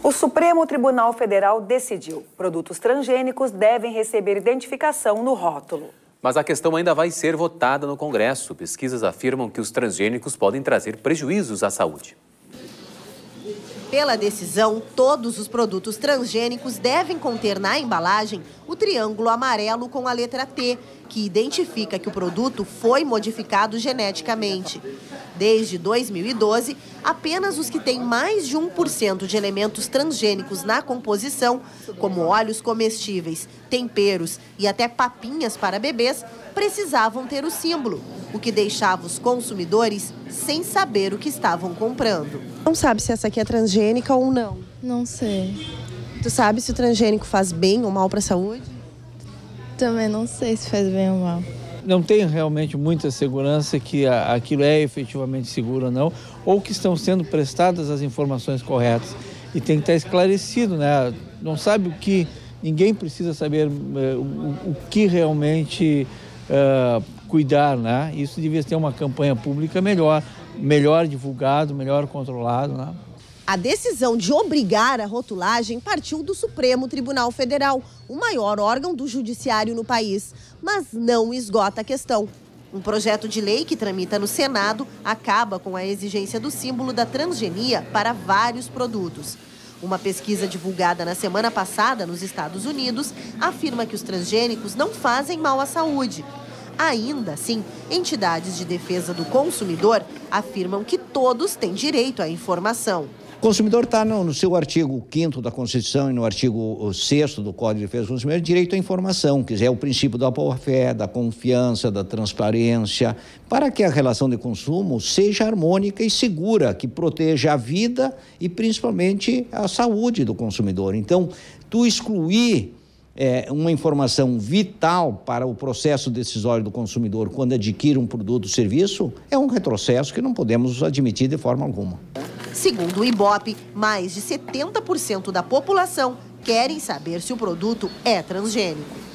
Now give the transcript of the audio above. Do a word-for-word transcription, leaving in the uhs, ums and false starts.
O Supremo Tribunal Federal decidiu. Produtos transgênicos devem receber identificação no rótulo. Mas a questão ainda vai ser votada no Congresso. Pesquisas afirmam que os transgênicos podem trazer prejuízos à saúde. Pela decisão, todos os produtos transgênicos devem conter na embalagem o triângulo amarelo com a letra T, que identifica que o produto foi modificado geneticamente. Desde dois mil e doze, apenas os que têm mais de um por cento de elementos transgênicos na composição, como óleos comestíveis, temperos e até papinhas para bebês, precisavam ter o símbolo, o que deixava os consumidores sem saber o que estavam comprando. Não sabe se essa aqui é transgênica ou não? Não sei. Tu sabe se o transgênico faz bem ou mal para a saúde? Também não sei se faz bem ou mal. Não tem realmente muita segurança que aquilo é efetivamente seguro ou não, ou que estão sendo prestadas as informações corretas. E tem que estar esclarecido, né? Não sabe o que... Ninguém precisa saber o que realmente... Uh, cuidar, né? Isso devia ter uma campanha pública melhor, melhor divulgado, melhor controlado, né? A decisão de obrigar a rotulagem partiu do Supremo Tribunal Federal, o maior órgão do judiciário no país, mas não esgota a questão. Um projeto de lei que tramita no Senado acaba com a exigência do símbolo da transgenia para vários produtos. Uma pesquisa divulgada na semana passada nos Estados Unidos afirma que os transgênicos não fazem mal à saúde. Ainda assim, entidades de defesa do consumidor afirmam que todos têm direito à informação. O consumidor está no, no seu artigo quinto da Constituição e no artigo sexto do Código de Defesa do Consumidor, direito à informação, que é o princípio da boa-fé, da confiança, da transparência, para que a relação de consumo seja harmônica e segura, que proteja a vida e principalmente a saúde do consumidor. Então, tu excluir é, uma informação vital para o processo decisório do consumidor quando adquire um produto ou serviço é um retrocesso que não podemos admitir de forma alguma. Segundo o Ibope, mais de setenta por cento da população querem saber se o produto é transgênico.